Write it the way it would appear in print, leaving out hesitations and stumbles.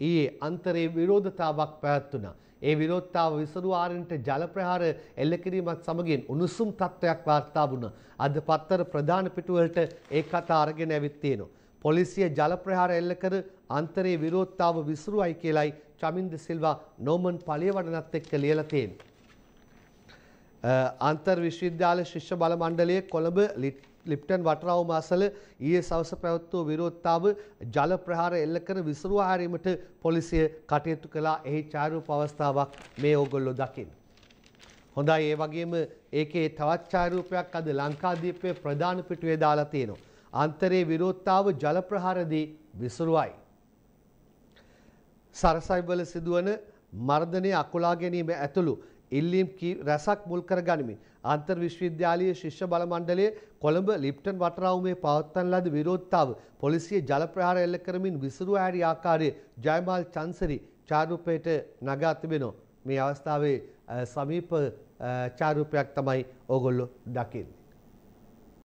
ඒ අන්තරේ විරෝධතාවක් පැවැත්ුණා. ඒ විරෝධතාව විසරුවාරෙන්ට ජල ප්‍රහාර එල්ල කිරීමත් සමගින් උණුසුම් තත්ත්වයක් වාර්තා වුණා. අද පත්තර ප්‍රධාන පිටුව වලට ඒ කතා අරගෙන ඇවිත් තියෙනවා. පොලිසිය ජල ප්‍රහාර එල්ල කර අන්තරේ විරෝධතාව විසරුවයි කියලායි චමින්ද සිල්වා නෝමන් පලියවඩනත් එක්ක ලියලා තියෙනවා. අන්තර් විශ්වවිද්‍යාල ශිෂ්‍ය බල මණ්ඩලයේ කොළඹ ලිප්ටන් වටරාව මාසල ඊයේ සවස පැවැත් වූ විරෝධතාව ජල ප්‍රහාර එල්ල කර විසරුවා හැරීමට පොලිසිය කටයුතු කළා. එහි ඡායාරූප අවස්ථාවක් මේ ඕගොල්ලෝ දකින්න. හොඳයි, ඒ වගේම ඒකේ තවත් ඡායාරූපයක් අද ලංකාදීපයේ ප්‍රධාන පිටුවේ දාලා තියෙනවා. අන්තරේ විරෝධතාව ජල ප්‍රහාරදී විසරුවයි. සරසයිවල සිදුවන මර්ධනයේ අකුලා ගැනීම ඇතුළු ඉල්ලීම් රැසක් මුල් කර ගනිමින් අන්තර් විශ්වවිද්‍යාලයේ ශිෂ්‍ය බල මණ්ඩලය කොළඹ ලිප්ටන් වටරාවුමේ පවත්වන ලද විරෝධතාව පොලිසිය ජල ප්‍රහාර එල්ල කරමින් විසරුවා හැරි ආකාරයේ ජයමාල් චන්සරි ඡායාරූපයට නගා තිබෙනවා. මේ අවස්ථාවේ සමීප ඡායාරූපයක් තමයි ඕගොල්ලෝ දකින්නේ.